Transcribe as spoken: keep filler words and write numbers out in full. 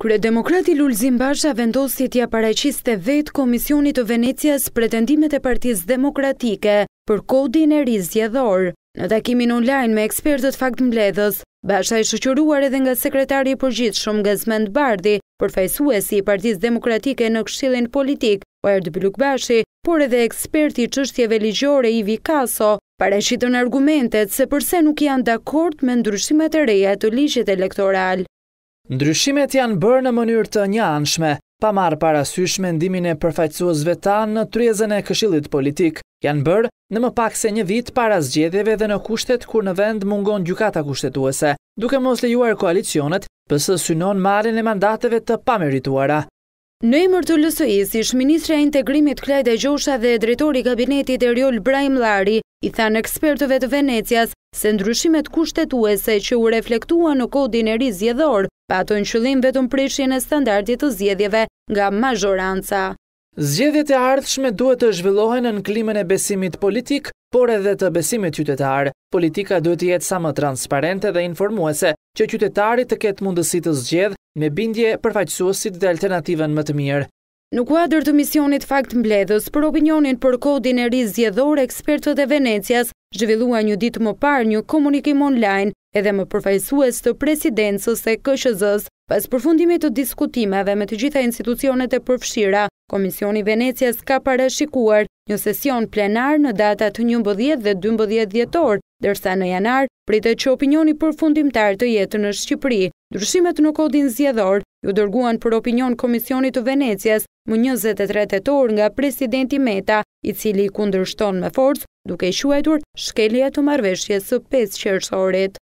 Kryedemokrati Lulzim Basha vendosi t'ia paraqiste vetë Komisionit të Venecias pretendimet e Partisë Demokratike për kodin e ri zgjedhor. Në takimin online me ekspertët faktmbledhës, Basha i shoqëruar edhe nga sekretari i përgjithshëm Gazmend Bardhi, përfaqësuesi i Partisë Demokratike në Këshillin Politik, Oerd Bylykbashi, por edhe eksperti i çështjeve ligjore Ivi Kason, paraqitën argumentet se pse nuk janë dakord me ndryshimet e reja të ligjit elektoral. Ndryshimet janë bërë në mënyrë të njahnshme, pa marrë parasysh mendimin e përfaqësuesve tanë në tryezën e Këshillit Politik. Janë bërë në më pak se një vit para zgjedhjeve dhe në kushtet kur në vend mungon gjykata kushtetuese, duke mos lejuar koalicionet, P S synon marrjen e mandateve të pamerituara. Në emër të L S I-s, ish ministra e Integrimit Klajda Gjosha dhe drejtori i kabinetit Eriol Braimllari i thanë ekspertëve të Venecias se ndryshimet kushtetuese që u reflektuan në kodin e ri zgjedhor patën qëllim vetëm prishjen e standardit të zgjedhjeve nga majoranca. Zgjedhjet e ardhshme duhet të zhvillohen në klimën e besimit politik, por edhe të besimit qytetar. Politika duhet të jetë sa më transparente dhe informuese, që qytetarit të ketë mundësi të zgjedh me bindje përfaqësuesit dhe alternativën më të mirë. Në kuadër të misionit faktmbledhës për opinionin për kodin e ri zgjedhor, ekspertët e Venecias zhvilluan një ditë më parë një komunikim online edhe më përfaqësues të presidencës e K Q Z-s, pas përfundimit të diskutimeve me të gjitha institucionet e përfshira, Komisioni i Venecias ka parashikuar një sesion plenar në datat njëmbëdhjetë dhe dymbëdhjetë dhjetor, dërsa në janar pritet që opinioni përfundimtar të jetë në Shqipëri. Ndryshimet në kodin zgjedhor ju dërguan për opinion Komisionit të Venecias më njëzet e tre tetor nga Presidenti Meta, i cili i kundërshton me forcë duke i quajtur shkelje të marrëveshjes së pesë qershorit.